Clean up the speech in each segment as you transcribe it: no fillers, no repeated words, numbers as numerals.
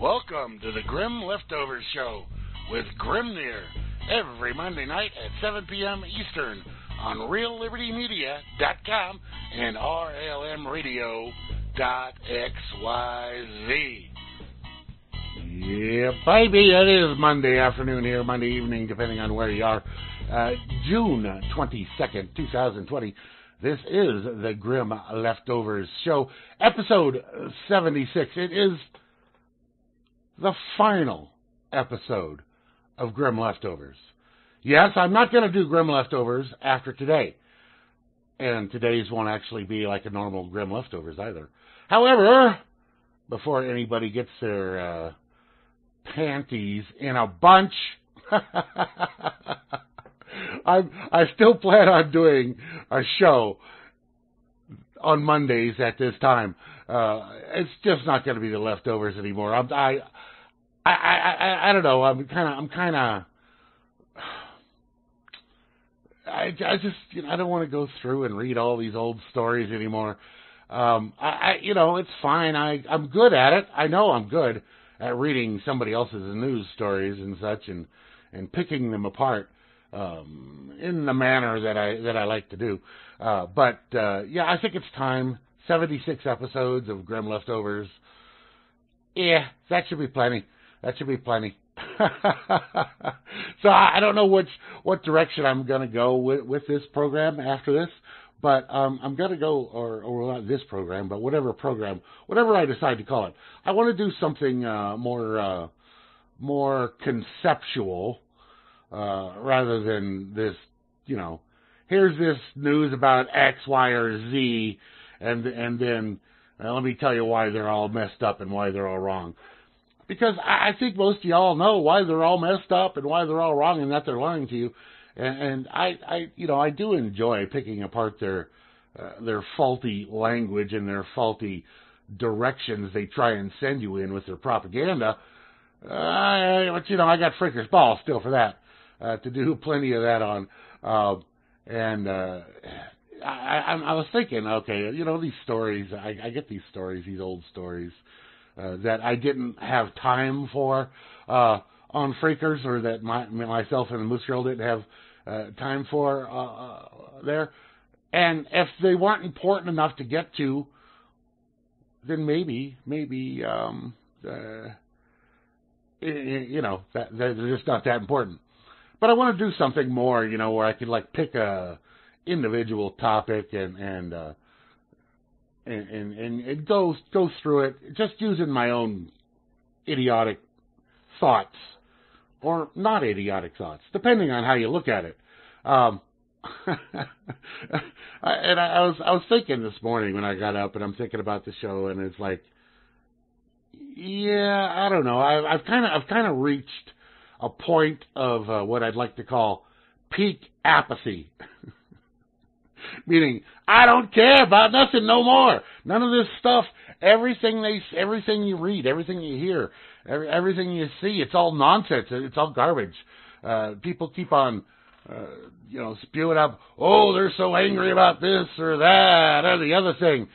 Welcome to the Grim Leftovers Show with Grimnir, every Monday night at 7 p.m. Eastern on reallibertymedia.com and rlmradio.xyz. Yeah, baby, it is Monday afternoon here, Monday evening, depending on where you are. June 22nd, 2020. This is the Grim Leftovers Show, episode 76. It is the final episode of Grim Leftovers. Yes, I'm not going to do Grim Leftovers after today. And today's won't actually be like a normal Grim Leftovers either. However, before anybody gets their panties in a bunch, I still plan on doing a show on Mondays at this time. It's just not going to be the leftovers anymore. I don't know. I don't want to go through and read all these old stories anymore. It's fine. I'm good at it. I know I'm good at reading somebody else's news stories and such, and picking them apart. In the manner that I like to do. But I think it's time. 76 episodes of Grim Leftovers. Yeah, that should be plenty. So I don't know what direction I'm going to go with this program after this, but I'm going to go, or not this program, but whatever program, whatever I decide to call it. I want to do something more conceptual, rather than this, here's this news about X, Y, or Z, and then let me tell you why they're all messed up and why they're all wrong. Because I think most of y'all know why they're all messed up and why they're all wrong and that they're lying to you. And I do enjoy picking apart their faulty language and their faulty directions they try and send you in with their propaganda. But I got Freaker's Ball still for that. To do plenty of that on, I was thinking, okay, these stories, I get these stories, these old stories, that I didn't have time for, on Freakers, or that myself and the Moose Girl didn't have, time for, there, and if they weren't important enough to get to, then maybe they're just not that important. But I want to do something more, where I could pick a individual topic and go through it, just using my own idiotic thoughts or not idiotic thoughts, depending on how you look at it. I was thinking this morning when I got up, and I'm thinking about the show, and it's like, yeah, I don't know, I've kind of reached a point of what I'd like to call peak apathy. Meaning, I don't care about nothing no more. None of this stuff, everything you read, everything you hear, everything you see, it's all nonsense. It's all garbage. People keep on, spewing up, oh, they're so angry about this or that or the other thing.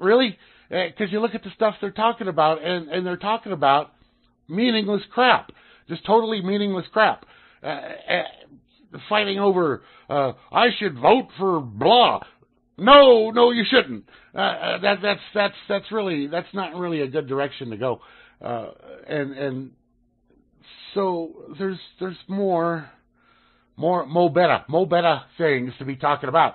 Really? Because you look at the stuff they're talking about, and they're talking about meaningless crap, just totally meaningless crap. Fighting over, I should vote for blah. No, you shouldn't. That's not really a good direction to go. So there's more better things to be talking about,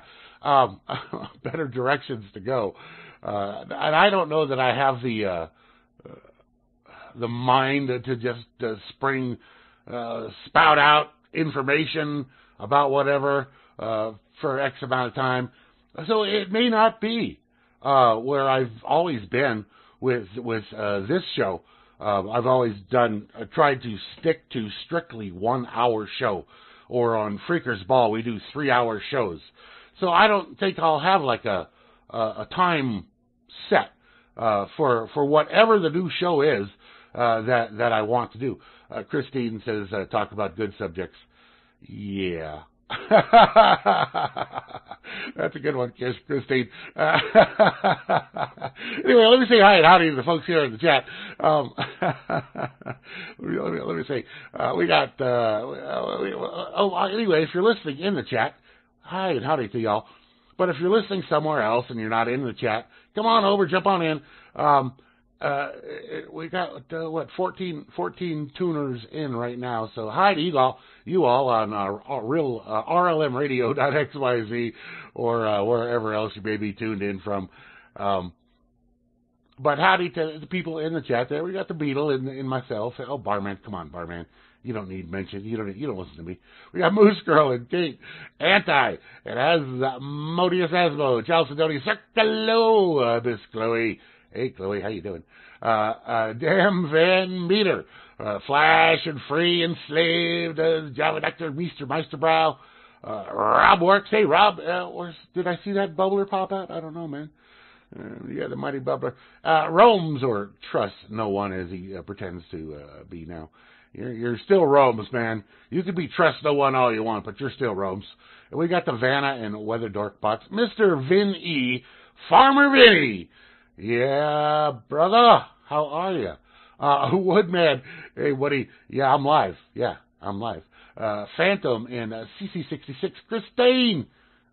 better directions to go. And I don't know that I have the mind to just spout out information about whatever for X amount of time. So it may not be where I've always been with this show. I've always tried to stick to strictly 1 hour show, or on Freaker's Ball we do 3 hour shows. So I don't think I'll have a time set for whatever the new show is. That I want to do. Christine says, talk about good subjects. Yeah. That's a good one, Christine. Anyway, let me say hi and howdy to the folks here in the chat. Let me say, we got, anyway, if you're listening in the chat, hi and howdy to y'all. But if you're listening somewhere else and you're not in the chat, come on over, jump on in. We got, what, 14 tuners in right now. So hi to you all on real rlmradio.xyz or wherever else you may be tuned in from. But howdy to the people in the chat there. We got the Beetle and myself. Oh, Barman, come on, Barman. You don't need mention. You don't listen to me. We got Moose Girl and Kate, Anti, and Modius Asmo, Charles Sedoni, Circolo, Miss Chloe. Hey, Chloe, how you doing? Damn Van Meter, Flash and Free Enslaved, Java Doctor, Meister Meisterbrow, Rob Works. Hey, Rob, did I see that bubbler pop out? I don't know, man. Yeah, the mighty bubbler. Roams or trusts no one as he pretends to be now. You're still Rome's, man. You can be trust no one all you want, but you're still Rome's. And we got the Vanna and Weather Dork Box. Mr. Vin E. Farmer Vinny. Yeah, brother. How are you? Woodman. Hey, Woody. Yeah, I'm live. Yeah, I'm live. Phantom and CC66. Christine.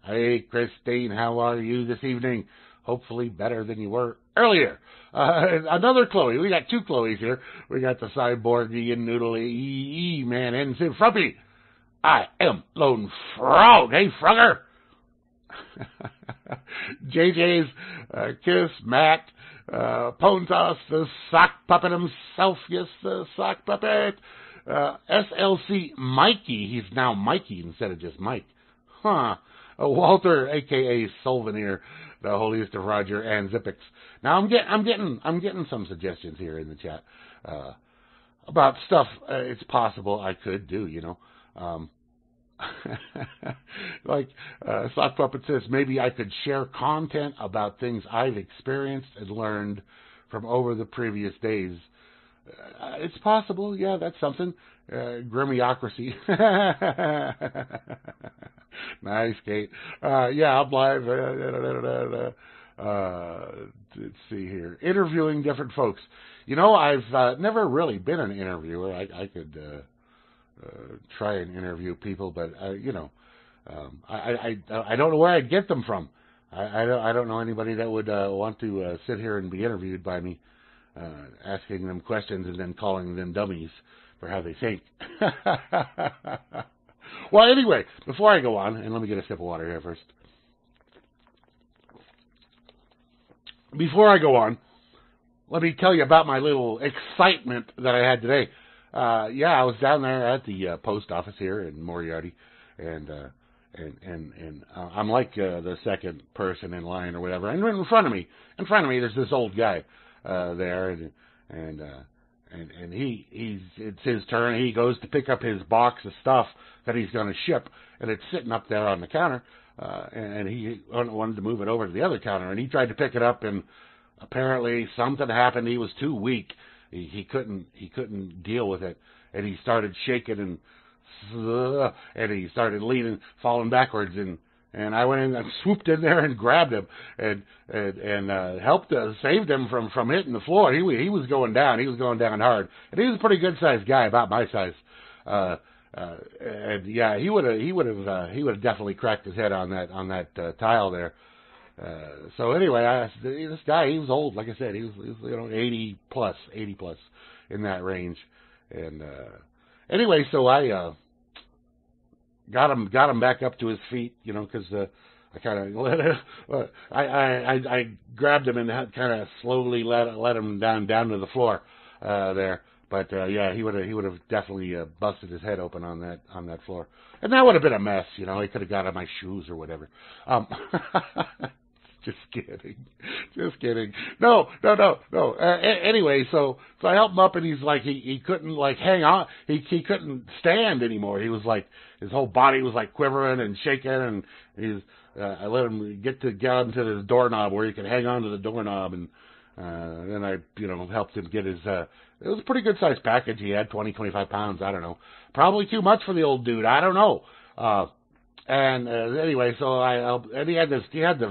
Hey, Christine. How are you this evening? Hopefully better than you were earlier. Another Chloe. We got two Chloes here. We got the Cyborgy and Noodle EE Man and Sim Frumpy. I am Lone Frog. Hey, Frogger. JJ's Kiss, Matt, Pontos, the Sock Puppet himself. Yes, the Sock Puppet. SLC Mikey. He's now Mikey instead of just Mike. Huh. Walter, a.k.a. Solvenir, the holiest of Roger, and Zippix. Now I'm getting some suggestions here in the chat about stuff it's possible I could do, you know. Like Sock Puppet says, maybe I could share content about things I've experienced and learned from over the previous days. It's possible, yeah, that's something. Grimiocracy. Nice, Kate. Yeah, I'm live. Let's see here. Interviewing different folks. You know, I've never really been an interviewer. I could try and interview people, but you know, I don't know where I'd get them from. I don't know anybody that would want to sit here and be interviewed by me, asking them questions and then calling them dummies for how they think. Well, anyway, before I go on, and let me get a sip of water here first. Before I go on, let me tell you about my little excitement that I had today. Yeah, I was down there at the post office here in Moriarty, and I'm like the second person in line or whatever. And in front of me, there's this old guy there, and it's his turn. He goes to pick up his box of stuff that he's going to ship, and it's sitting up there on the counter. And he wanted to move it over to the other counter, and he tried to pick it up, and apparently something happened. He was too weak. He couldn't deal with it, and he started shaking and he started leaning, falling backwards, and I went in and swooped in there and grabbed him and helped saved him from hitting the floor. He was going down. He was going down hard, and he was a pretty good sized guy, about my size. And yeah, he would have definitely cracked his head on that tile there. So anyway, this guy, he was old. Like I said, he was you know, 80 plus in that range. And anyway, so I got him back up to his feet, you know, because I kind of I grabbed him and kind of slowly let him down to the floor there. But yeah, he would have definitely busted his head open on that floor, and that would have been a mess, you know. He could have got on my shoes or whatever. Just kidding. No. Anyway, so I helped him up, and he's like he couldn't like hang on. He couldn't stand anymore. He was like his whole body was like quivering and shaking, and I let him get onto the doorknob where he could hang on to the doorknob, and then I helped him get his. It was a pretty good sized package. He had 20, 25 pounds. I don't know. Probably too much for the old dude. I don't know. And anyway, so and he had this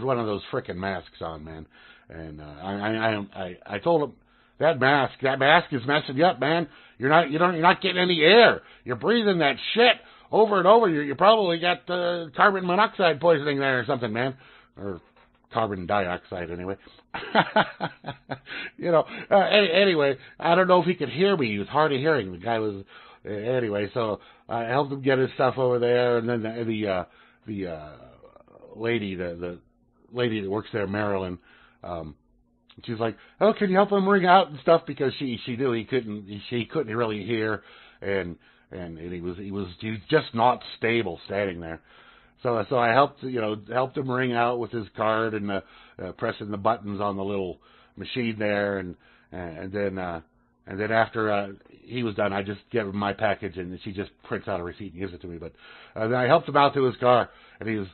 one of those frickin' masks on, man. And I told him that mask is messing you up, man. You're not getting any air. You're breathing that shit over and over. You probably got carbon monoxide poisoning there or something, man, or carbon dioxide anyway. Anyway, I don't know if he could hear me. He was hard of hearing. The guy was. Anyway, so I helped him get his stuff over there, and then the lady that works there, Marilyn, she was like, "Oh, can you help him ring out and stuff?" Because she knew he couldn't really hear, and he was just not stable standing there. So I helped him ring out with his card and pressing the buttons on the little machine there, and then after he was done, I just gave him my package, and she just prints out a receipt and gives it to me. But then I helped him out to his car, and he was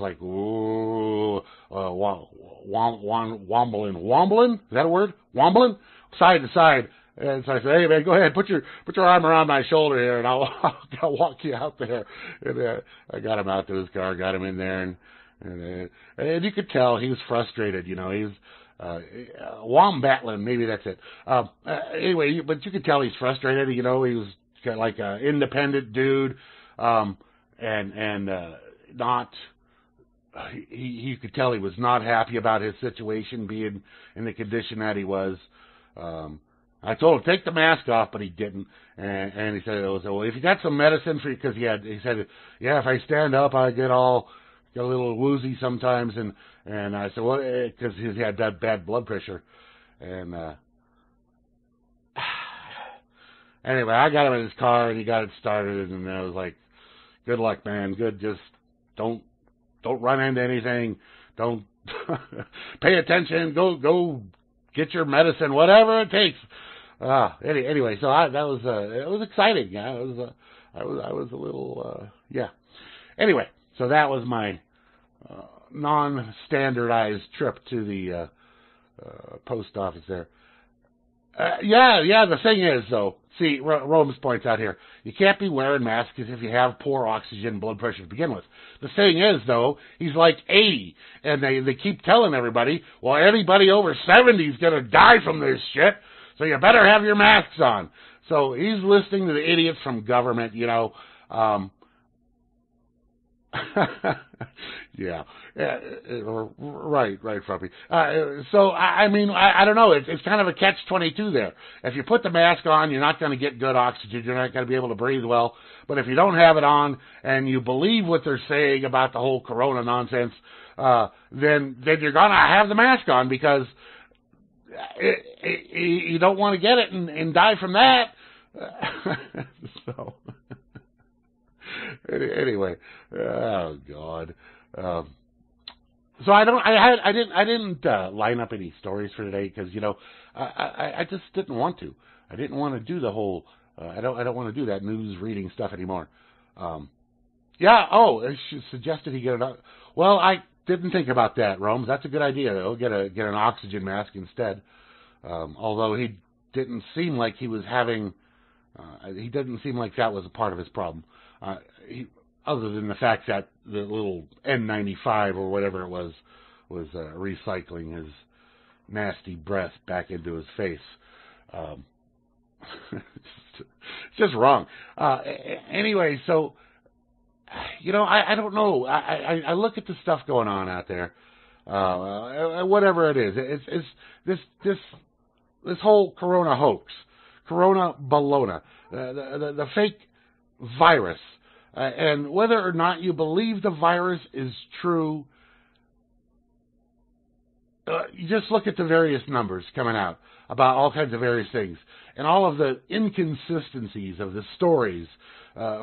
like, "Ooh, womblin', is that a word? Womblin', side to side." And so I said, "Hey man, go ahead, put your arm around my shoulder here, and I'll walk you out there." And I got him out to his car, got him in there, and you could tell he was frustrated. He was. Wombatlin, maybe that's it. Anyway, but you could tell he's frustrated. He was kind of like an independent dude, and not. He could tell he was not happy about his situation, being in the condition that he was. I told him take the mask off, but he didn't. And he said, "Well, if you got some medicine for you, because he said, yeah, if I stand up, I get a little woozy sometimes." And I said, well, because he had that bad blood pressure. And anyway, I got him in his car, and he got it started. And I was like, good luck, man. Good. Just don't run into anything. Don't pay attention. Go get your medicine, whatever it takes. Anyway, so it was exciting. Yeah, I was a little, yeah. Anyway, so that was my, non-standardized trip to the post office there. The thing is, though, see, Rome's points out here, you can't be wearing masks if you have poor oxygen and blood pressure to begin with. The thing is, though, he's like 80, and they keep telling everybody, well, anybody over 70 is going to die from this shit, so you better have your masks on. So he's listening to the idiots from government, yeah, right, Frumpy. So, I don't know. It's kind of a catch-22 there. If you put the mask on, you're not going to get good oxygen. You're not going to be able to breathe well. But if you don't have it on and you believe what they're saying about the whole corona nonsense, then you're going to have the mask on because you don't want to get it and die from that. So... Anyway, oh God. So I didn't line up any stories for today because I just didn't want to. I didn't want to do the whole. I don't want to do that news reading stuff anymore. Yeah. Oh, she suggested he get an. Well, I didn't think about that, Rome's. That's a good idea though. Get an oxygen mask instead. Although he didn't seem like he was having. He didn't seem like that was a part of his problem. Other than the fact that the little N95 or whatever it was recycling his nasty breath back into his face. It's just wrong. Anyway, so, I don't know. I look at the stuff going on out there. Whatever it is. It's this whole corona hoax. Corona balona. The fake... virus, and whether or not you believe the virus is true, you just look at the various numbers coming out about all kinds of various things, and all of the inconsistencies of the stories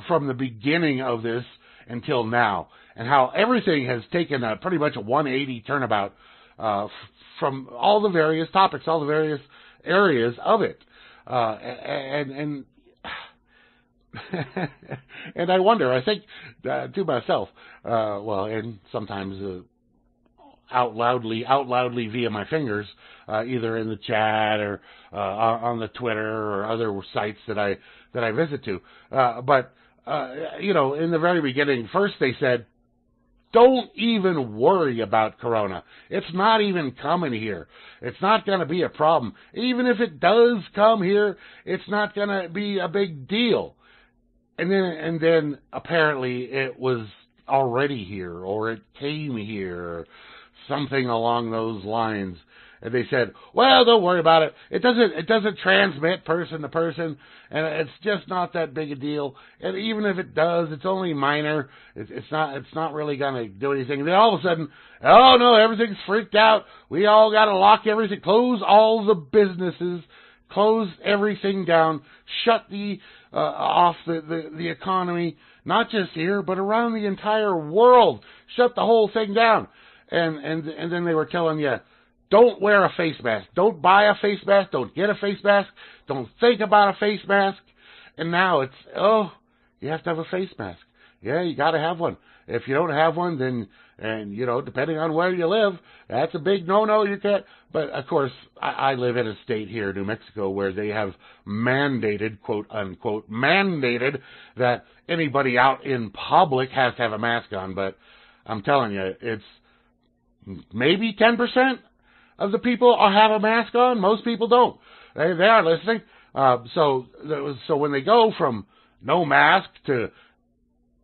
from the beginning of this until now, and how everything has taken pretty much a 180 turnabout from all the various topics, all the various areas of it, and and I wonder, I think to myself, well, and sometimes out loudly via my fingers, either in the chat or on the Twitter or other sites that I visit to. But you know, in the very beginning, first they said, don't even worry about corona. It's not even coming here. It's not going to be a problem. Even if it does come here, it's not going to be a big deal. And then apparently it was already here, or it came here, or something along those lines. And they said, well, don't worry about it. It doesn't transmit person to person, and it's just not that big a deal. And even if it does, it's only minor. It's not really going to do anything. And then all of a sudden, oh no, everything's freaked out. We all got to lock everything, close all the businesses, close everything down, shut the off the economy, not just here, but around the entire world. Shut the whole thing down. And then they were telling you, don't wear a face mask. Don't buy a face mask. Don't get a face mask. Don't think about a face mask. And now it's, oh, you have to have a face mask. Yeah, you got to have one. If you don't have one, then, and, you know, depending on where you live, that's a big no-no. You can't. But, of course, I live in a state here, New Mexico, where they have mandated, quote-unquote, mandated that anybody out in public has to have a mask on. But I'm telling you, it's maybe 10%. Of the people have a mask on. Most people don't. They are listening. So when they go from no mask to,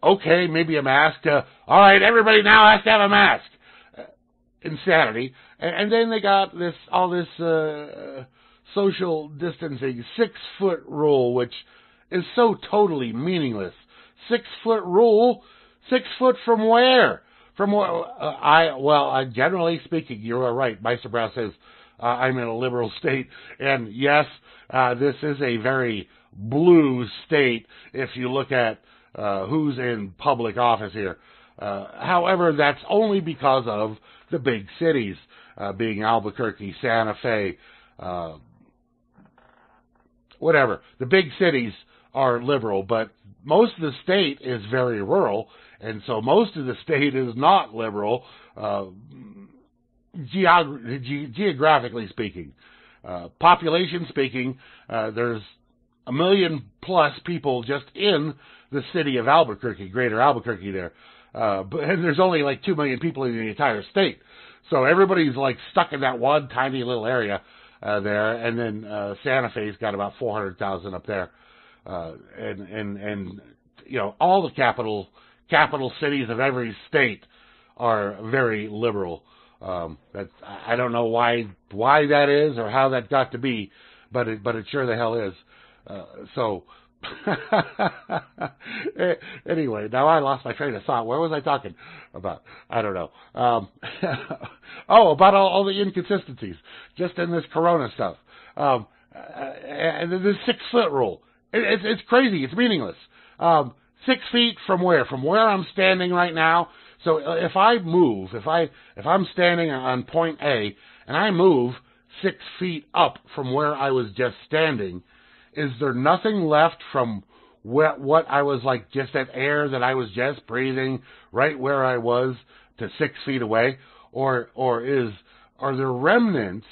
okay, maybe a mask, to, all right, everybody now has to have a mask. Insanity. And then they got this social distancing 6-foot rule, which is so totally meaningless. 6-foot rule? 6 foot from where? From what generally speaking, you are right. Meister Brow says, I'm in a liberal state. And yes, this is a very blue state if you look at who's in public office here. However, that's only because of the big cities, being Albuquerque, Santa Fe, whatever. The big cities are liberal, but most of the state is very rural. And so most of the state is not liberal, geographically speaking. Population speaking, there's 1 million+ people just in the city of Albuquerque, greater Albuquerque there. And there's only like 2 million people in the entire state. So everybody's like stuck in that one tiny little area there. And then Santa Fe's got about 400,000 up there. And you know, all the capital cities of every state are very liberal. I don't know why that is or how that got to be, but it sure the hell is. So anyway, now I lost my train of thought. Where was I talking about? I don't know. About all the inconsistencies just in this corona stuff. And this 6-foot rule. It's crazy. It's meaningless. 6 feet from where? From where I'm standing right now. So if I move, if I'm standing on point A and I move 6 feet up from where I was just standing, is there nothing left from what I was like, just that air that I was just breathing right where I was to 6 feet away? Or are there remnants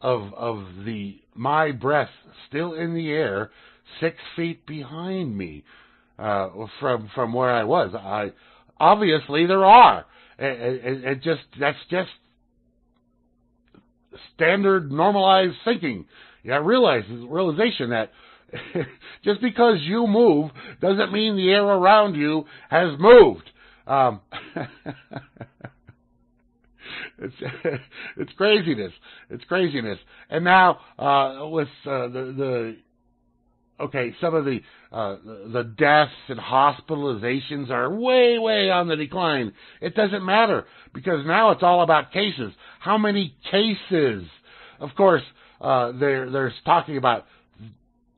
of my breath still in the air 6 feet behind me from where I was? I obviously there are. It just, that's just standard normalized thinking. Yeah, realization that just because you move doesn't mean the air around you has moved. It's craziness. It's craziness. And now with some of the deaths and hospitalizations are way, way on the decline. It doesn't matter because now it's all about cases. How many cases? Of course, they're talking about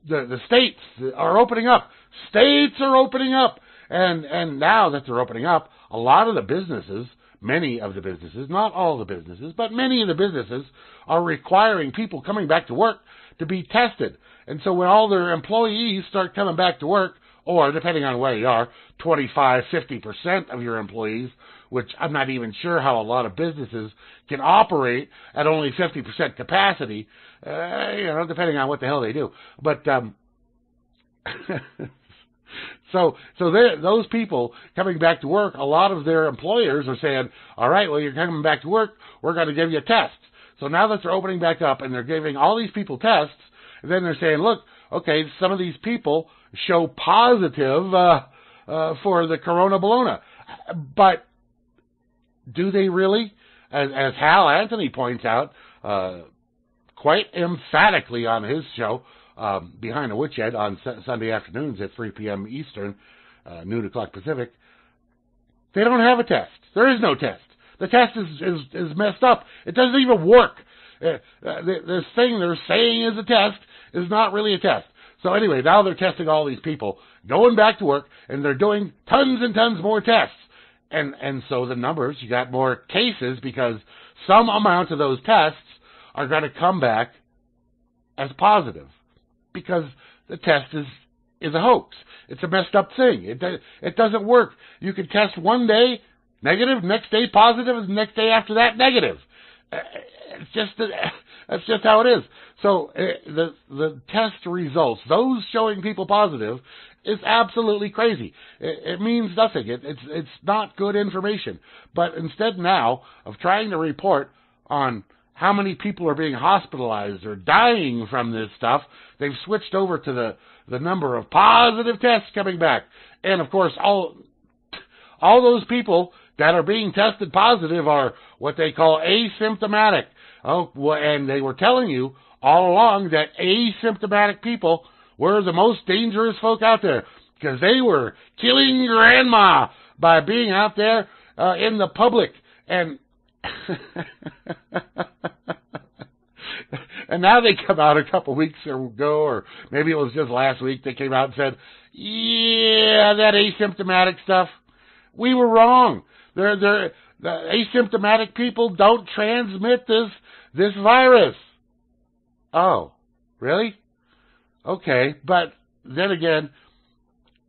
the states are opening up. States are opening up, and now that they're opening up, a lot of the businesses, many of the businesses, not all the businesses, but many of the businesses are requiring people coming back to work to be tested. And so when all their employees start coming back to work, or depending on where you are, 25, 50% of your employees, which I'm not even sure how a lot of businesses can operate at only 50% capacity, depending on what the hell they do. But So those people coming back to work, a lot of their employers are saying, all right, well, you're coming back to work, we're going to give you tests. So now that they're opening back up and they're giving all these people tests, and then they're saying, look, okay, some of these people show positive for the corona bologna. But do they really? As Hal Anthony points out quite emphatically on his show, Behind the Witch Ed on Sunday afternoons at 3 p.m. Eastern, noon o'clock Pacific, they don't have a test. There is no test. The test is messed up. It doesn't even work. This thing they're saying is a test is not really a test. So anyway, now they're testing all these people, going back to work, and they're doing tons and tons more tests. And so the numbers, you got more cases because some amount of those tests are going to come back as positive. Because the test is a hoax. It's a messed up thing. It doesn't work. You can test one day negative, next day positive, and the next day after that negative. That's just how it is. So the test results, those showing people positive, is absolutely crazy. It means nothing. It's not good information. But instead now of trying to report on how many people are being hospitalized or dying from this stuff, they've switched over to the number of positive tests coming back. And, of course, all those people that are being tested positive are what they call asymptomatic. Oh, and they were telling you all along that asymptomatic people were the most dangerous folk out there because they were killing grandma by being out there in the public. And now they come out a couple weeks ago, or maybe it was just last week, they came out and said, yeah, that asymptomatic stuff, we were wrong. The asymptomatic people don't transmit this virus. Oh, really? Okay, but then again,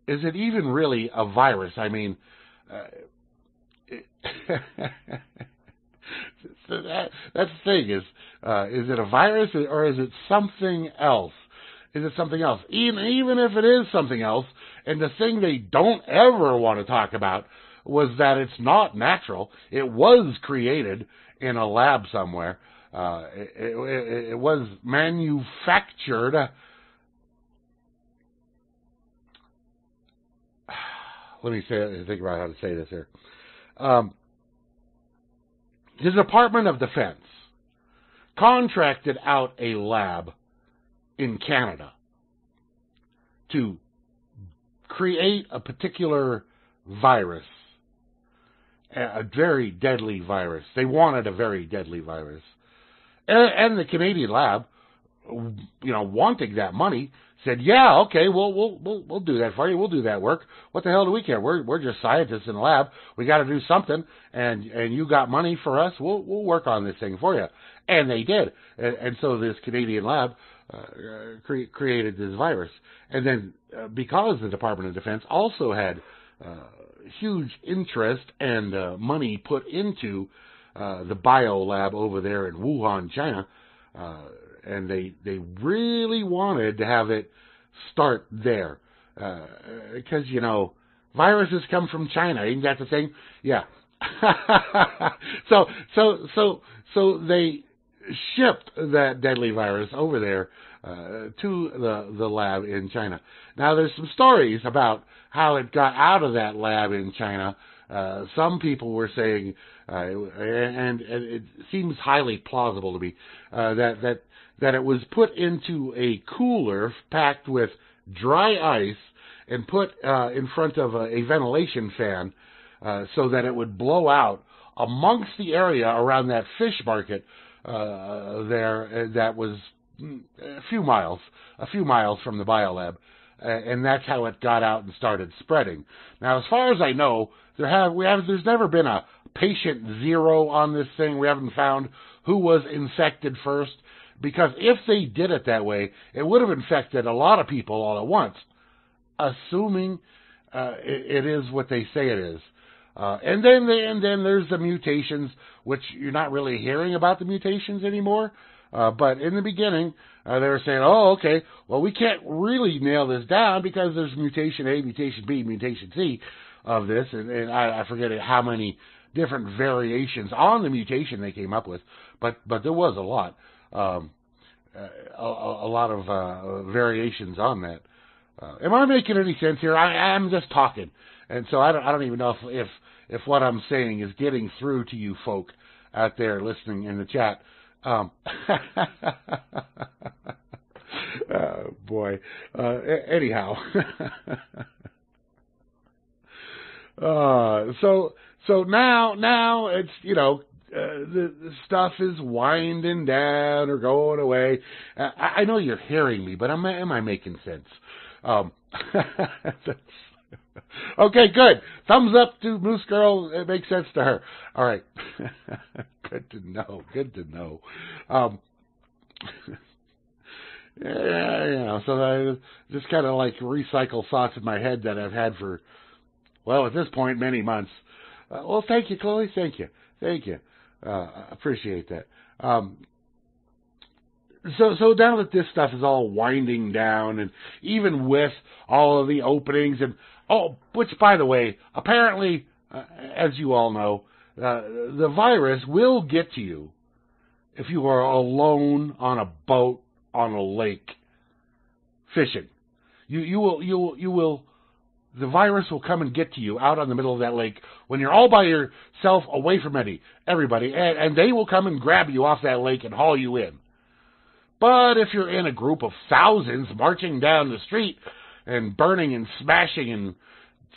is it even really a virus? I mean, so that's the thing is it a virus or is it something else? Is it something else? Even if it is something else, and the thing they don't ever want to talk about was that it's not natural. It was created in a lab somewhere. It was manufactured. Let me think about how to say this here. The Department of Defense contracted out a lab in Canada to create a particular virus, a very deadly virus. They wanted a very deadly virus. And the Canadian lab, wanting that money, said, yeah, okay, we'll do that for you. We'll do that work. What the hell do we care? We're just scientists in the lab. We got to do something, and you got money for us. We'll work on this thing for you. And they did. And so this Canadian lab created this virus. And then because the Department of Defense also had huge interest and money put into the bio lab over there in Wuhan, China, and they really wanted to have it start there. Because, viruses come from China. Isn't that the thing? Yeah. So they shipped that deadly virus over there to the lab in China. Now, there's some stories about how it got out of that lab in China. Some people were saying, and it seems highly plausible to me, that it was put into a cooler packed with dry ice and put in front of a ventilation fan so that it would blow out amongst the area around that fish market there that was a few miles from the biolab. And that's how it got out and started spreading. Now, as far as I know, there's never been a patient zero on this thing. We haven't found who was infected first. Because if they did it that way, it would have infected a lot of people all at once, assuming it is what they say it is. And then there's the mutations, which you're not really hearing about the mutations anymore. But in the beginning, they were saying, oh, okay, well, we can't really nail this down because there's mutation A, mutation B, mutation C of this, and I forget how many different variations on the mutation they came up with, but there was a lot, variations on that. Am I making any sense here? I'm just talking, and so I don't even know if what I'm saying is getting through to you folk out there listening in the chat. Oh, boy. Anyhow. So now it's, you know, the stuff is winding down or going away. I know you're hearing me, but am I making sense? Okay, good. Thumbs up to Moose Girl. It makes sense to her. All right. Good to know. Good to know. Yeah, you know, so I just kind of like recycle thoughts in my head that I've had for, well, at this point, many months. Well, thank you, Chloe. Thank you. Thank you. I appreciate that. So now that this stuff is all winding down, and even with all of the openings, and which, by the way, apparently, as you all know, the virus will get to you if you are alone on a boat on a lake fishing. You will. The virus will come and get to you out on the middle of that lake when you're all by yourself, away from everybody, and they will come and grab you off that lake and haul you in. But if you're in a group of thousands marching down the street and burning and smashing and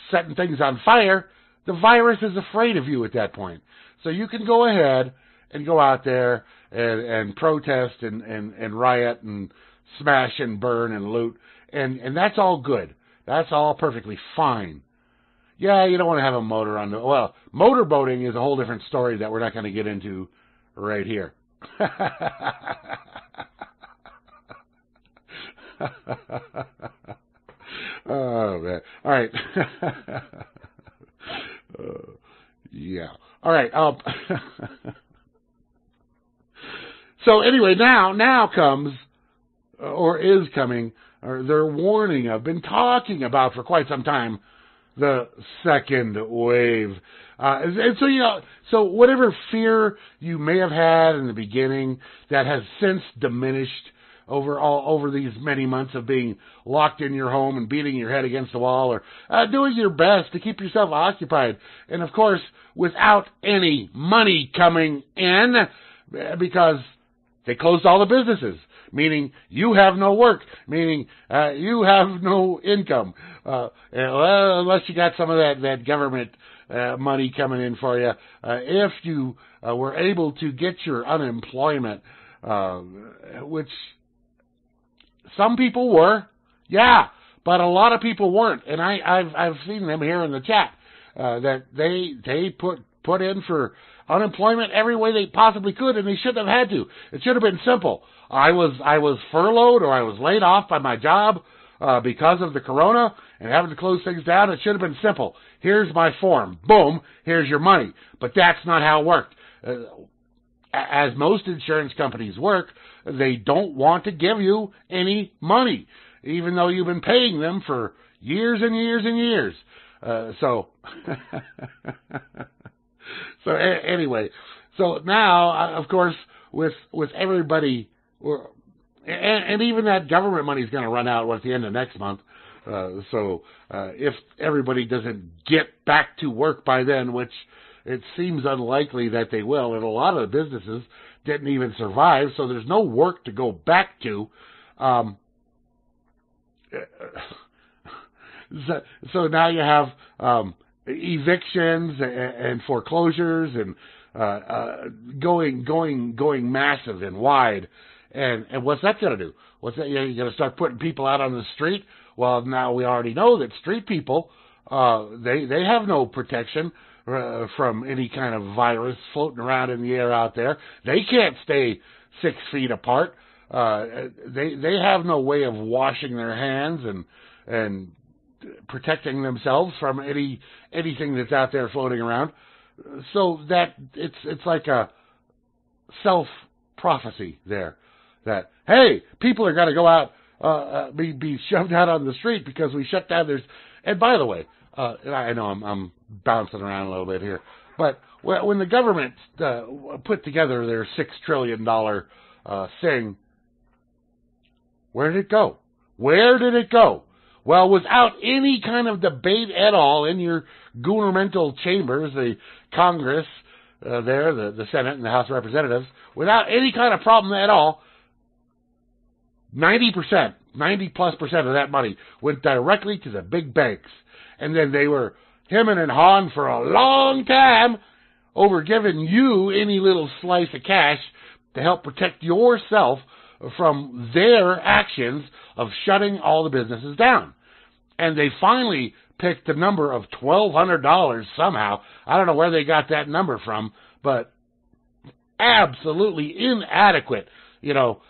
setting things on fire, the virus is afraid of you at that point. So you can go ahead and go out there and protest and riot and smash and burn and loot. And that's all good. That's all perfectly fine. Yeah, you don't want to have a motor on the... Well, motorboating is a whole different story that we're not going to get into right here. Oh, man. All right. Yeah. All right. So anyway, now comes, or is coming, or their warning I've been talking about for quite some time, the second wave. And so, you know, so whatever fear you may have had in the beginning that has since diminished over these many months of being locked in your home and beating your head against the wall, or doing your best to keep yourself occupied. And, of course, without any money coming in, because they closed all the businesses, meaning you have no work, meaning you have no income, unless you got some of that government money coming in for you. If you were able to get your unemployment, which... some people were, yeah, but a lot of people weren't, and I've seen them here in the chat that they put in for unemployment every way they possibly could, and they shouldn't have had to. It should have been simple. I was furloughed, or I was laid off by my job because of the corona and having to close things down. It should have been simple. Here's my form. Boom. Here's your money. But that's not how it worked. As most insurance companies work, they don't want to give you any money, even though you've been paying them for years and years and years. So anyway, so now, of course, with everybody, and even that government money is going to run out at the end of next month. So if everybody doesn't get back to work by then, which it seems unlikely that they will, and a lot of the businesses didn't even survive, so there's no work to go back to. So now you have evictions and foreclosures and going massive and wide. And what's that going to do? What's that? You're going to start putting people out on the street? Well, now we already know that street people, they have no protection from any kind of virus floating around in the air out there. They can't stay 6 feet apart. They have no way of washing their hands and protecting themselves from anything that's out there floating around. So that it's like a self prophecy there that, hey, people are going to go out, be shoved out on the street because we shut down their... And by the way, I know I'm bouncing around a little bit here, but when the government put together their $6 trillion thing, where did it go? Where did it go? Well, without any kind of debate at all in your governmental chambers, the Congress there, the Senate and the House of Representatives, without any kind of problem at all, 90%, 90+% of that money went directly to the big banks. And then they were hemming and hawing for a long time over giving you any little slice of cash to help protect yourself from their actions of shutting all the businesses down. And they finally picked the number of $1,200 somehow. I don't know where they got that number from, but absolutely inadequate, you know,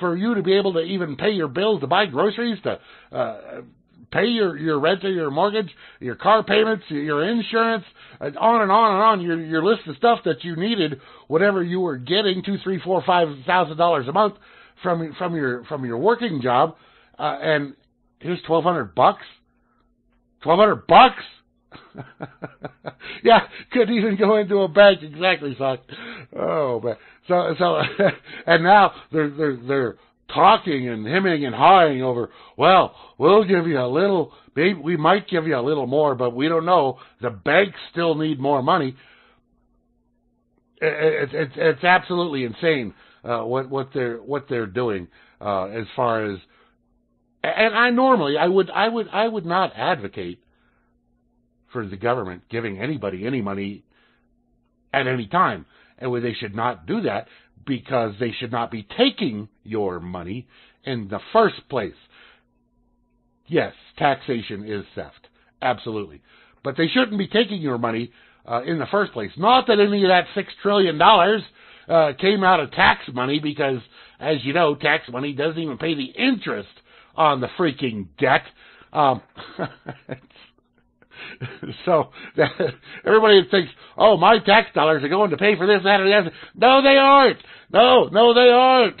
for you to be able to even pay your bills, to buy groceries, to pay your rent or your mortgage, your car payments, your insurance, and on and on and on, your list of stuff that you needed, whatever you were getting, $2,000, $3,000, $4,000, $5,000 a month from your working job, and here's $1,200. $1,200? Yeah, couldn't even go into a bank. Exactly, Sock. Oh, man. So and now they're talking and hemming and hawing over, well, we'll give you a little, maybe we might give you a little more, but we don't know. The banks still need more money. It's absolutely insane what they're doing as far as. And I would not advocate for the government giving anybody any money at any time, and they should not do that, because they should not be taking your money in the first place. Yes, taxation is theft, absolutely. But they shouldn't be taking your money in the first place. Not that any of that $6 trillion came out of tax money, because, as you know, tax money doesn't even pay the interest on the freaking debt. So that, everybody thinks, oh, my tax dollars are going to pay for this, that, and that. No, they aren't. No, they aren't.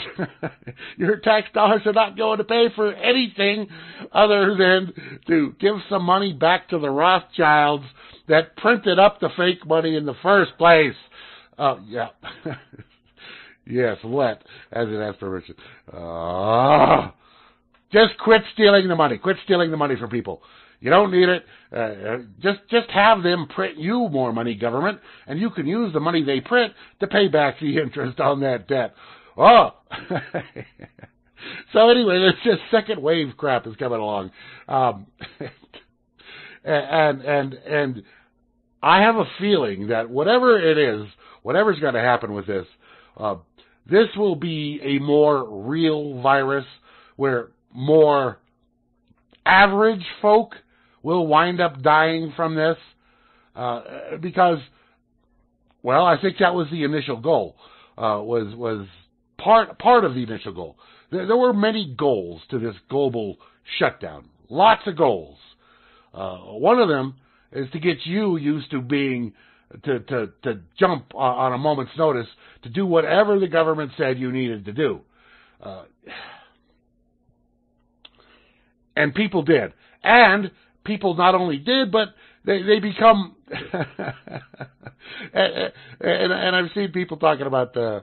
Your tax dollars are not going to pay for anything other than to give some money back to the Rothschilds that printed up the fake money in the first place. Oh, yeah. Yes, what? As it has permission. Just quit stealing the money. Quit stealing the money from people. You don't need it. Just have them print you more money, government, and you can use the money they print to pay back the interest on that debt. Oh. So anyway, this just second wave crap is coming along, and I have a feeling that whatever it is, whatever's going to happen with this, this will be a more real virus where more average folk will wind up dying from this, because, well, I think that was the initial goal, was part of the initial goal. There were many goals to this global shutdown, lots of goals. One of them is to get you used to being, to jump on a moment's notice, to do whatever the government said you needed to do. And people did. And people not only did, but they become... and I've seen people talking about the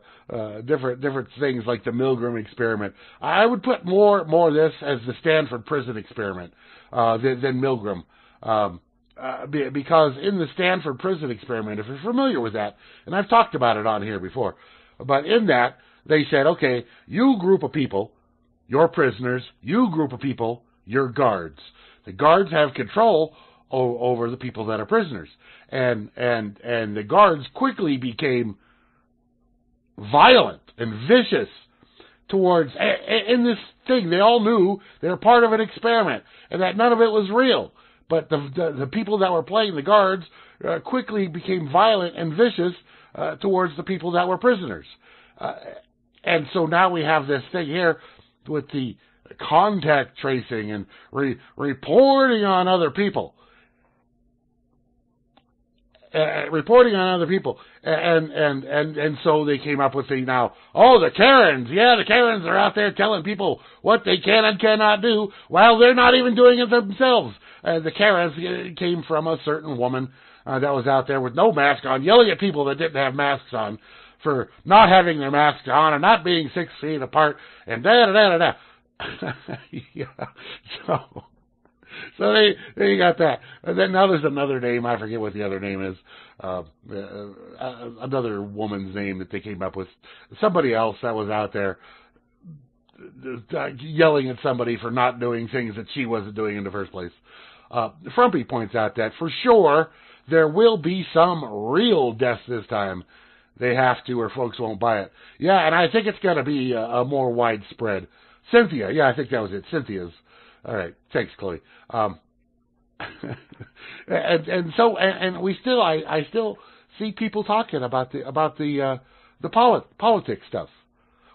different things like the Milgram experiment. I would put more of this as the Stanford Prison Experiment than Milgram. Because in the Stanford Prison Experiment, if you're familiar with that, and I've talked about it on here before, but in that, they said, okay, you group of people, your prisoners, you group of people, your guards. The guards have control over the people that are prisoners. And the guards quickly became violent and vicious towards... In this thing, they all knew they were part of an experiment and that none of it was real. But the people that were playing the guards quickly became violent and vicious towards the people that were prisoners. And so now we have this thing here with the contact tracing and reporting on other people. reporting on other people. And so they came up with saying now, oh, the Karens. Yeah, the Karens are out there telling people what they can and cannot do while they're not even doing it themselves. The Karens came from a certain woman that was out there with no mask on, yelling at people that didn't have masks on for not having their masks on and not being 6 feet apart and da-da-da-da-da. Yeah, so they you got that. And then now there's another name. I forget what the other name is. Another woman's name that they came up with. Somebody else that was out there yelling at somebody for not doing things that she wasn't doing in the first place. Frumpy points out that for sure there will be some real deaths this time. They have to or folks won't buy it. Yeah, and I think it's going to be a more widespread. Cynthia. Yeah, I think that was it. Cynthia's. All right. Thanks, Chloe. And so we still, I still see people talking about the politics stuff,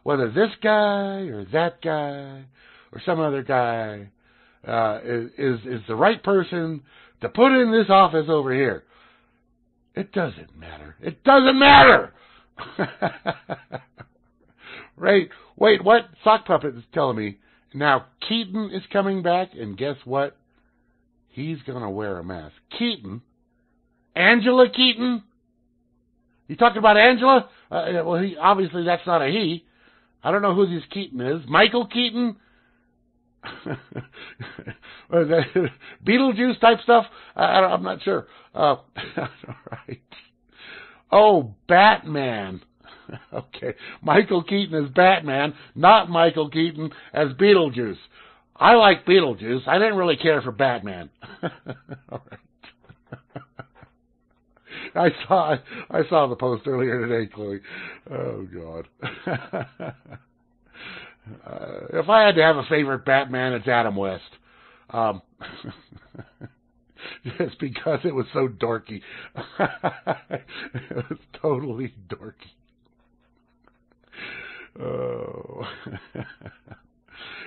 whether this guy or that guy or some other guy, is the right person to put in this office over here. It doesn't matter. It doesn't matter. Right. Wait, what? Sock Puppet is telling me. Now, Keaton is coming back, and guess what? He's going to wear a mask. Keaton? Angela Keaton? You talking about Angela? Well, obviously that's not a he. I don't know who this Keaton is. Michael Keaton? Beetlejuice type stuff? I'm not sure. All right. Oh, Batman. Okay, Michael Keaton as Batman, not Michael Keaton as Beetlejuice. I like Beetlejuice. I didn't really care for Batman. All right. I saw the post earlier today, Chloe. Oh God. If I had to have a favorite Batman, it's Adam West. Just because it was so dorky. It was totally dorky. Oh.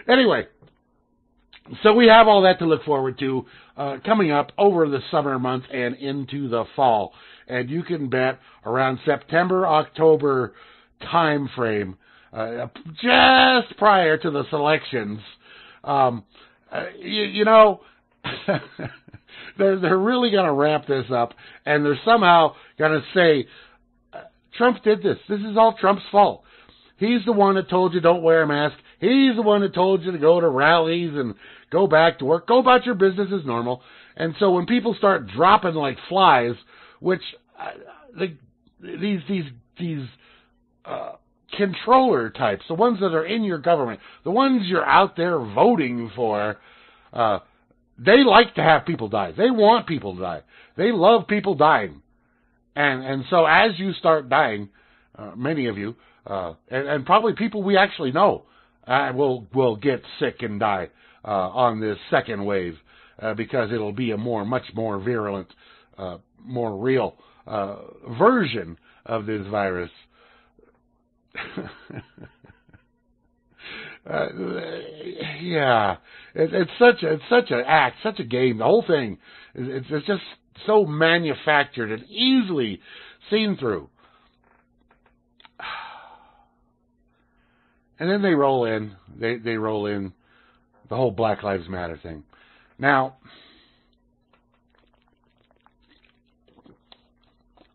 Anyway, so we have all that to look forward to coming up over the summer months and into the fall. And you can bet around September, October time frame, just prior to the selections, you know, they're really going to ramp this up, and they're somehow going to say, Trump did this. This is all Trump's fault. He's the one that told you don't wear a mask. He's the one that told you to go to rallies and go back to work. Go about your business as normal. And so when people start dropping like flies, which these controller types, the ones that are in your government, the ones you're out there voting for, they like to have people die. They want people to die. They love people dying. And so as you start dying, many of you, and probably people we actually know will get sick and die on this second wave because it'll be a much more virulent, more real version of this virus. Yeah, it's such an act, such a game. The whole thing it's just so manufactured and easily seen through. And then they roll in. They roll in the whole Black Lives Matter thing. Now,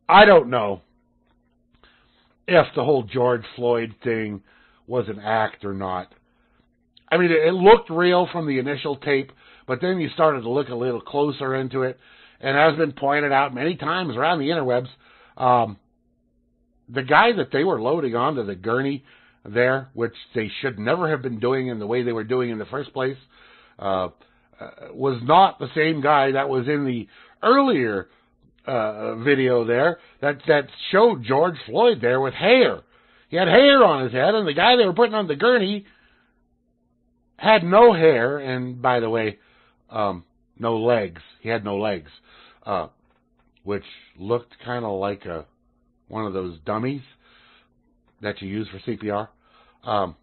I don't know if the whole George Floyd thing was an act or not. I mean, it looked real from the initial tape, but then you started to look a little closer into it. And as has been pointed out many times around the interwebs, the guy that they were loading onto the gurney there, which they should never have been doing in the way they were doing in the first place, was not the same guy that was in the earlier video there that showed George Floyd there with hair. He had hair on his head, and the guy they were putting on the gurney had no hair, and by the way, no legs. He had no legs, which looked kind of like one of those dummies that you use for CPR. Like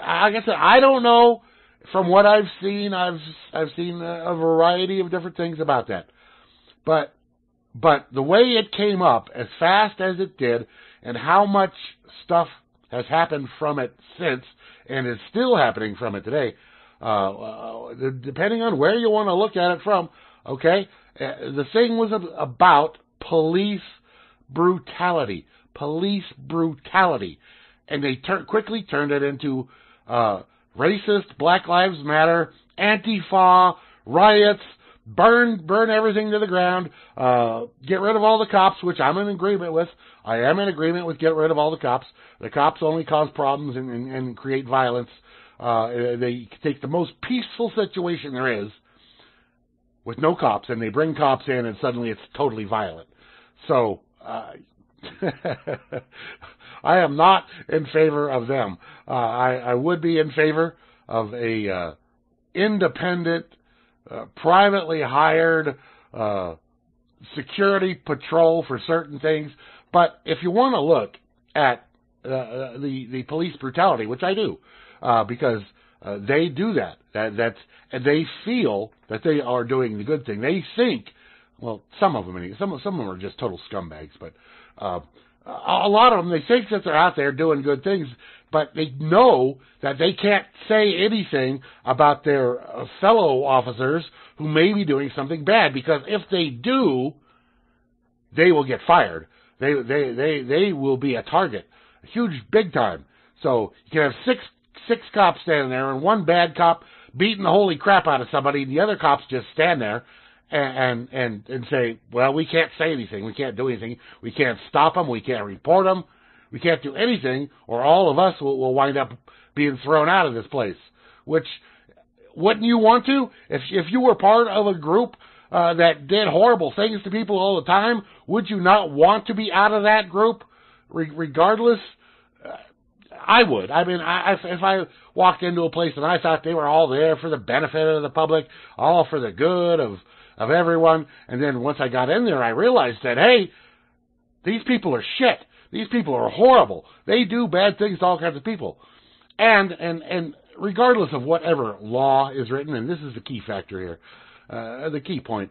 I said, I don't know. From what I've seen, I've seen a variety of different things about that. But But the way it came up, as fast as it did, and how much stuff has happened from it since, and is still happening from it today, depending on where you want to look at it from, okay, the thing was about police brutality. Police brutality. And they quickly turned it into racist, Black Lives Matter, Antifa, riots, burn everything to the ground, get rid of all the cops, which I'm in agreement with. I am in agreement with get rid of all the cops. The cops only cause problems and create violence. They take the most peaceful situation there is with no cops, and they bring cops in, and suddenly it's totally violent. So I am not in favor of them. I would be in favor of a independent, privately hired security patrol for certain things. But if you want to look at the police brutality, which I do, because they do that. And they feel that they are doing the good thing. They think, well, some of them, some of them are just total scumbags, but a lot of them, they think that they're out there doing good things, but they know that they can't say anything about their fellow officers who may be doing something bad, because if they do, they will get fired. They will be a target, huge, big time. So you can have six cops standing there, and one bad cop beating the holy crap out of somebody, and the other cops just stand there and say, well, we can't say anything, we can't do anything, we can't stop them, we can't report them, we can't do anything, or all of us will wind up being thrown out of this place. Which, wouldn't you want to? If you were part of a group that did horrible things to people all the time, would you not want to be out of that group, regardless? I would. I mean, if I walked into a place and I thought they were all there for the benefit of the public, all for the good of everyone, and then once I got in there, I realized that, hey, these people are shit. These people are horrible. They do bad things to all kinds of people. And regardless of whatever law is written, and this is the key factor here, the key point,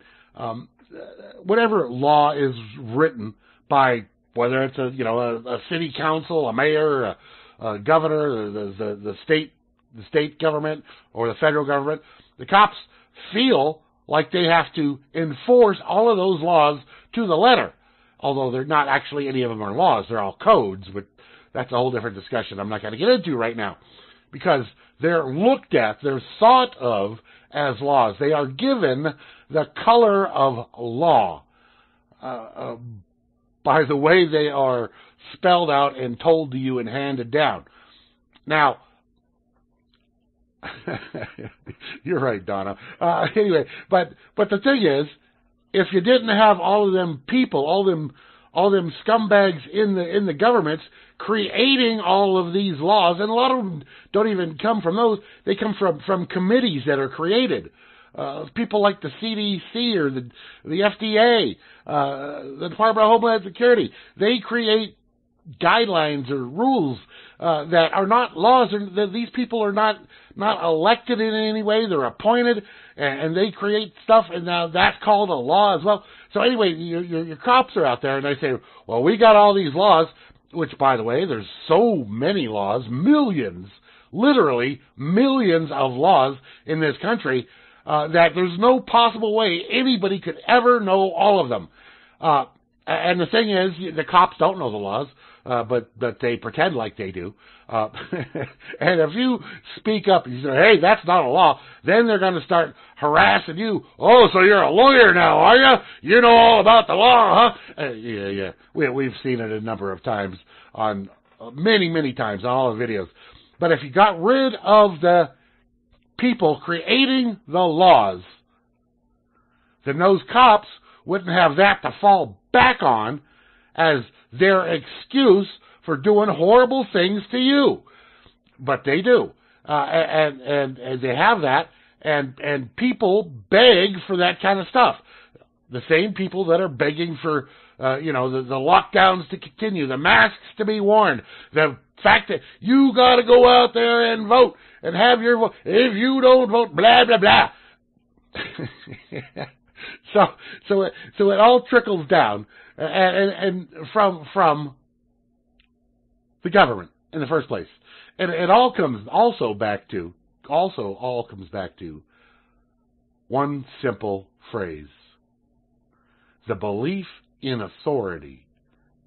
whatever law is written by, whether it's a city council, a mayor, governor, the state government, or the federal government, the cops feel like they have to enforce all of those laws to the letter. Although they're not actually, any of them are laws, they're all codes, but that's a whole different discussion I'm not going to get into right now. Because they're looked at, they're thought of as laws. They are given the color of law by the way they are spelled out and told to you and handed down. Now, you're right, Donna. Anyway, but the thing is, if you didn't have all of them people, all them scumbags in the governments creating all of these laws, and a lot of them don't even come from those. They come from committees that are created. People like the CDC or the FDA, the Department of Homeland Security, they create guidelines or rules that are not laws. These people are not elected in any way. They're appointed, and they create stuff, and now that's called a law as well. So anyway, your cops are out there, and they say, well, we got all these laws, which, by the way, there's so many laws, millions, literally millions of laws in this country, that there's no possible way anybody could ever know all of them. And the thing is, the cops don't know the laws, but they pretend like they do. And if you speak up and you say, hey, that's not a law, then they're going to start harassing you. Oh, so you're a lawyer now, are you? You know all about the law, huh? Yeah. We've seen it a number of times, on many, many times on all the videos. But if you got rid of the people creating the laws, then those cops wouldn't have that to fall back on as their excuse for doing horrible things to you. But they do. And they have that, and people beg for that kind of stuff. The same people that are begging for the lockdowns to continue, the masks to be worn, the fact that you got to go out there and vote and have your vote. If you don't vote, blah, blah, blah. So it all trickles down and from the government in the first place. And it all comes back to one simple phrase. The belief in authority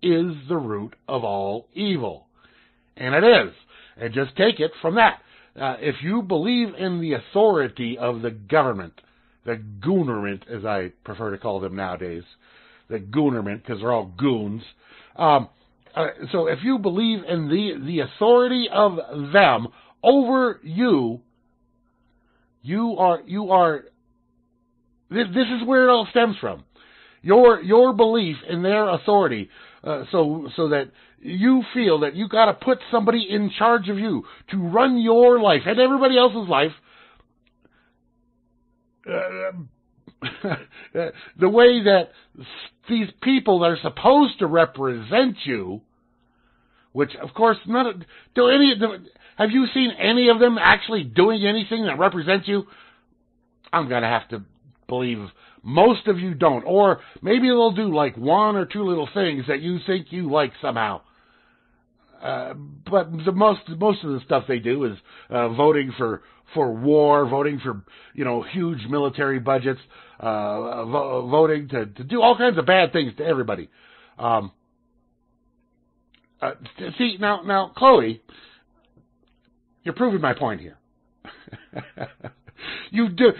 is the root of all evil. And it is. And just take it from that. If you believe in the authority of the government, the goonerment, as I prefer to call them nowadays, the goonerment, because they're all goons. So if you believe in the authority of them over you, you are. This is where it all stems from. Your belief in their authority, so that you feel that you got to put somebody in charge of you to run your life and everybody else's life the way that these people that are supposed to represent you, which of course have you seen any of them actually doing anything that represents you? I'm gonna have to believe most of you don't, or maybe they'll do like one or two little things that you think you like somehow. But most of the stuff they do is voting for war, voting for huge military budgets, voting to do all kinds of bad things to everybody. See now, Chloe, you're proving my point here. You do.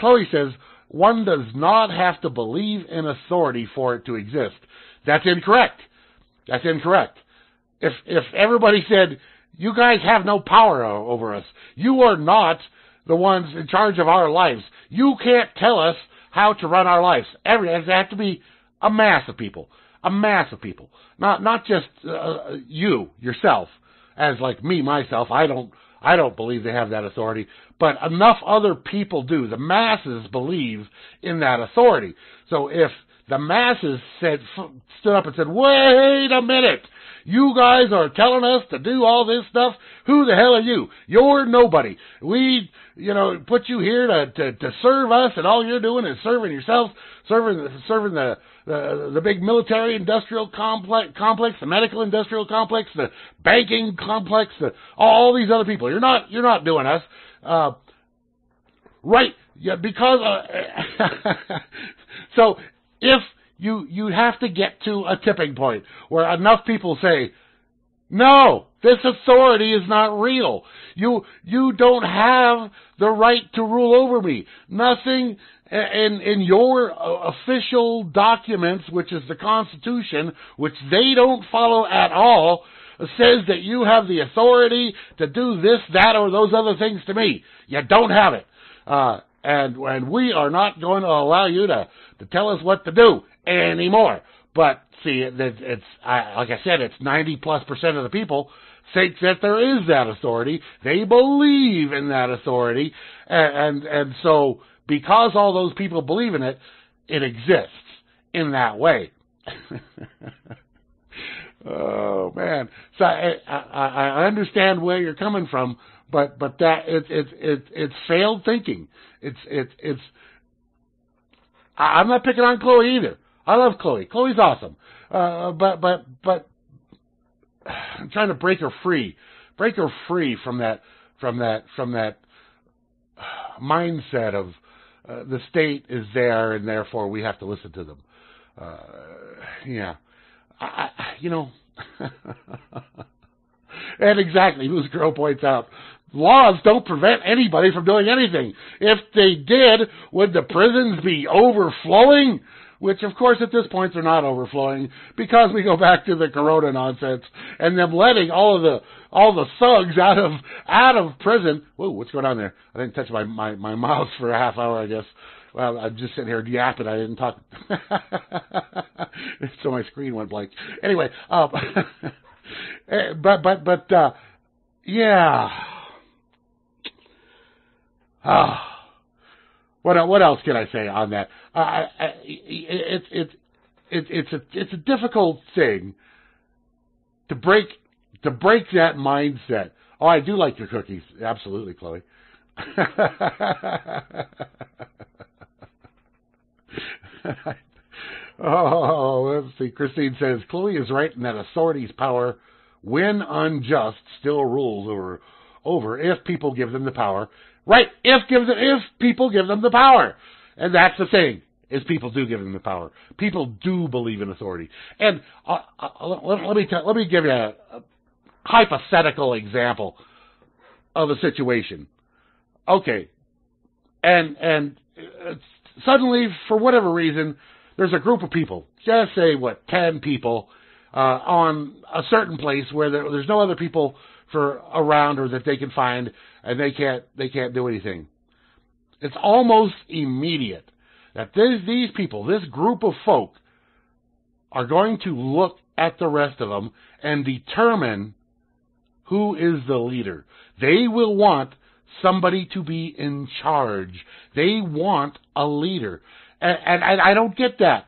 Chloe says. One does not have to believe in authority for it to exist. That's incorrect. That's incorrect. If everybody said, you guys have no power over us. You are not the ones in charge of our lives. You can't tell us how to run our lives. It has to be a mass of people. A mass of people. Not just yourself. As like me, myself, I don't believe they have that authority, but enough other people do. The masses believe in that authority. So if the masses stood up and said, wait a minute, you guys are telling us to do all this stuff? Who the hell are you? You're nobody. We, put you here to serve us, and all you're doing is serving yourself, serving the big military-industrial complex, the medical-industrial complex, the banking complex, all these other people. You're not doing us right. Yeah, because so if you have to get to a tipping point where enough people say, no, this authority is not real. You don't have the right to rule over me. Nothing. And in your official documents, which is the Constitution, which they don't follow at all, says that you have the authority to do this, that, or those other things to me. You don't have it. And we are not going to allow you to tell us what to do anymore. But, see, like I said, it's 90+% of the people think that there is that authority. They believe in that authority. And so... because all those people believe in it, it exists in that way. Oh man! So I understand where you're coming from, but that it's failed thinking. It's. I'm not picking on Chloe either. I love Chloe. Chloe's awesome. But I'm trying to break her free from that mindset of. The state is there, and therefore we have to listen to them. And exactly, Moose Girl points out, laws don't prevent anybody from doing anything. If they did, would the prisons be overflowing? Which, of course, at this point, they're not overflowing, because we go back to the Corona nonsense and them letting all the thugs out of prison. Whoa, what's going on there? I didn't touch my mouse for a half hour, I guess. Well, I'm just sitting here yapping. I didn't talk. So my screen went blank. Anyway, yeah. What else can I say on that? It's a difficult thing to break that mindset. Oh, I do like your cookies, absolutely, Chloe. Oh, let's see. Christine says, Chloe is right in that authority's power, when unjust, still rules over if people give them the power. Right, if people give them the power. And that's the thing, is people do give them the power. People do believe in authority. And let me give you a hypothetical example of a situation. Okay, and suddenly, for whatever reason, there's a group of people, just say, 10 people, on a certain place where there's no other people for around or that they can find, and they can't do anything. It's almost immediate that these people, this group of folk, are going to look at the rest of them and determine who is the leader. They will want somebody to be in charge. They want a leader. And I don't get that.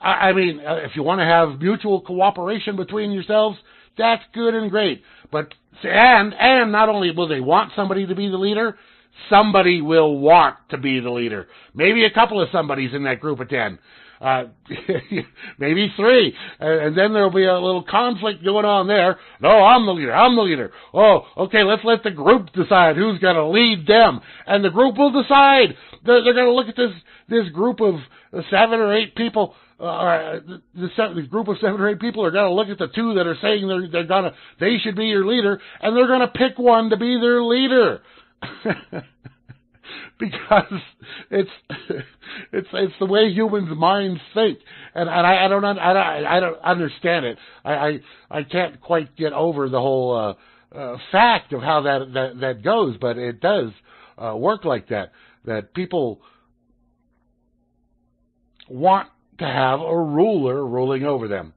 I mean, if you want to have mutual cooperation between yourselves, that's good and great. But and not only will they want somebody to be the leader, somebody will want to be the leader. Maybe a couple of somebodies in that group of 10. Maybe 3. And then there'll be a little conflict going on there. No, I'm the leader. Oh, okay, let's let the group decide who's going to lead them. And the group will decide. They're going to look at this group of 7 or 8 people. The group of 7 or 8 people are going to look at the 2 that are saying they should be your leader. And they're going to pick one to be their leader. Because it's the way humans' minds think, and I don't understand it. I can't quite get over the whole fact of how that goes, but it does work like that. That people want to have a ruler ruling over them,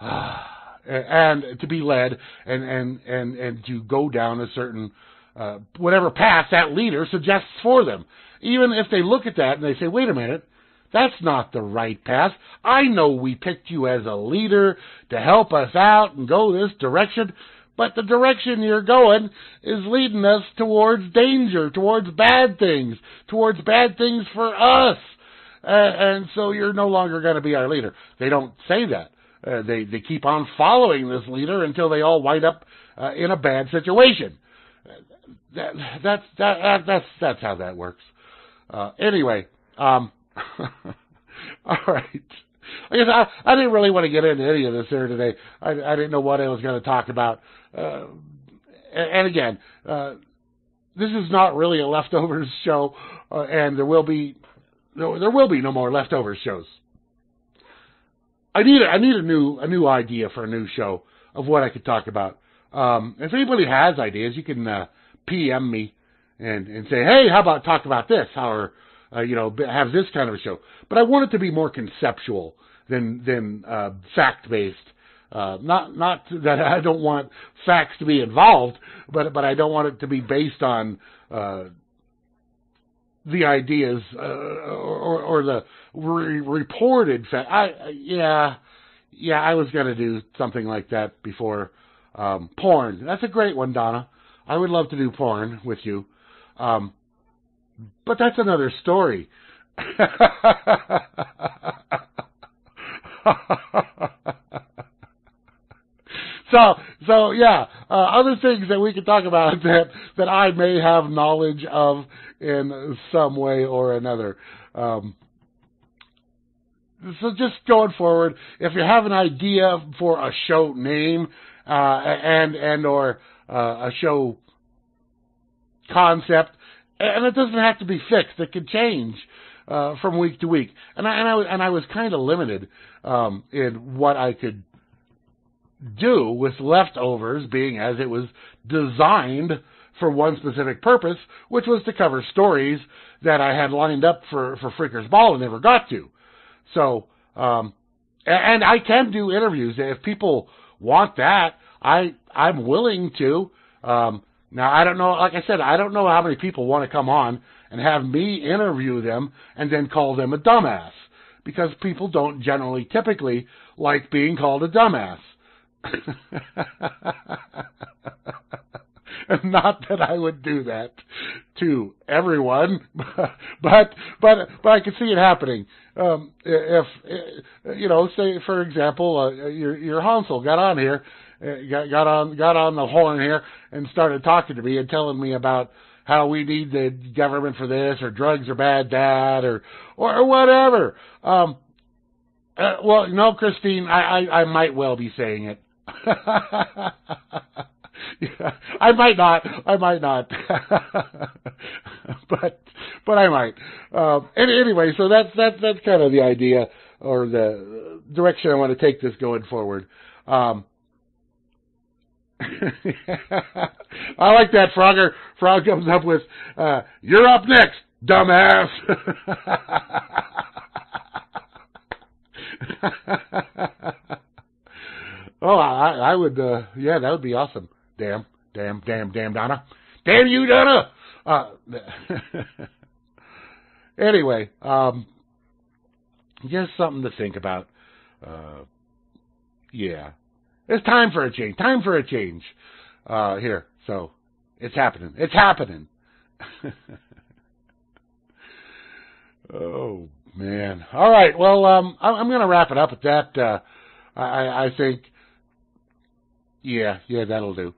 and to be led, and to go down a certain whatever path that leader suggests for them. Even if they look at that and they say, wait a minute, that's not the right path. I know we picked you as a leader to help us out and go this direction, but the direction you're going is leading us towards danger, towards bad things for us. And so you're no longer going to be our leader. They don't say that. They keep on following this leader until they all wind up in a bad situation. That's how that works. Anyway, all right. I guess I didn't really want to get into any of this here today. I didn't know what I was going to talk about. And again, this is not really a leftovers show, and there will be no more leftovers shows. I need a new idea for a new show of what I could talk about. If anybody has ideas, you can PM me and say, hey, how about talk about this? Or have this kind of a show. But I want it to be more conceptual than fact-based. Not that I don't want facts to be involved, but I don't want it to be based on the ideas or the reported facts. I was going to do something like that before. Porn. That's a great one, Donna. I would love to do porn with you. But that's another story. So, other things that we could talk about that I may have knowledge of in some way or another. So just going forward, if you have an idea for a show name, or a show concept, and it doesn't have to be fixed. It can change from week to week. And I was kind of limited in what I could do with leftovers, being as it was designed for one specific purpose, which was to cover stories that I had lined up for Freaker's Ball and never got to. So, and I can do interviews if people want that. I'm willing to. Now, I don't know, like I said, I don't know how many people want to come on and have me interview them and then call them a dumbass, because people don't typically like being called a dumbass. Not that I would do that to everyone, but I can see it happening. If you know, say for example, your Hansel got on here, got on the horn here and started talking to me and telling me about how we need the government for this, or drugs are bad, that, or whatever. Well, no, Christine, I might well be saying it. Yeah, I might not. But I might. Anyway, so that's kind of the idea or the direction I want to take this going forward. I like that, Frogger. Frog comes up with, "You're up next, dumbass." Oh, I would. Yeah, that would be awesome. Damn, Donna. Damn you, Donna. Anyway, just something to think about. Yeah. It's time for a change. Here. So, it's happening. Oh, man. All right. Well, I'm going to wrap it up at that. I think, yeah, that'll do.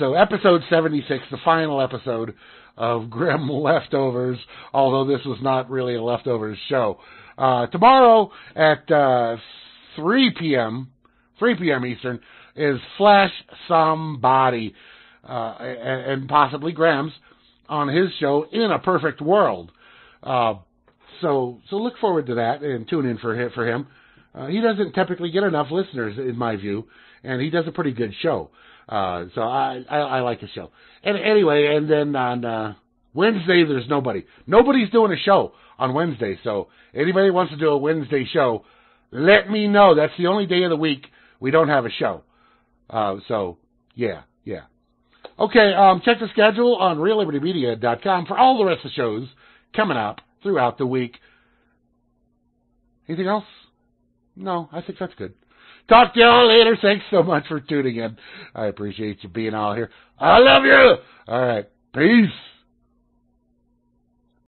So, episode 76, the final episode of Grim Leftovers, although this was not really a leftovers show. Tomorrow at 3 p.m. Eastern, is Flash Somebody, and possibly Graham's, on his show, In a Perfect World. So look forward to that and tune in for him. He doesn't typically get enough listeners, in my view, and he does a pretty good show. So I like his show. And anyway, and then on Wednesday, there's nobody. Nobody's doing a show on Wednesday, so anybody wants to do a Wednesday show, let me know. That's the only day of the week we don't have a show. So, yeah. Okay, check the schedule on reallibertymedia.com for all the rest of the shows coming up throughout the week. Anything else? No, I think that's good. Talk to y'all later. Thanks so much for tuning in. I appreciate you being all here. I love you. All right, peace.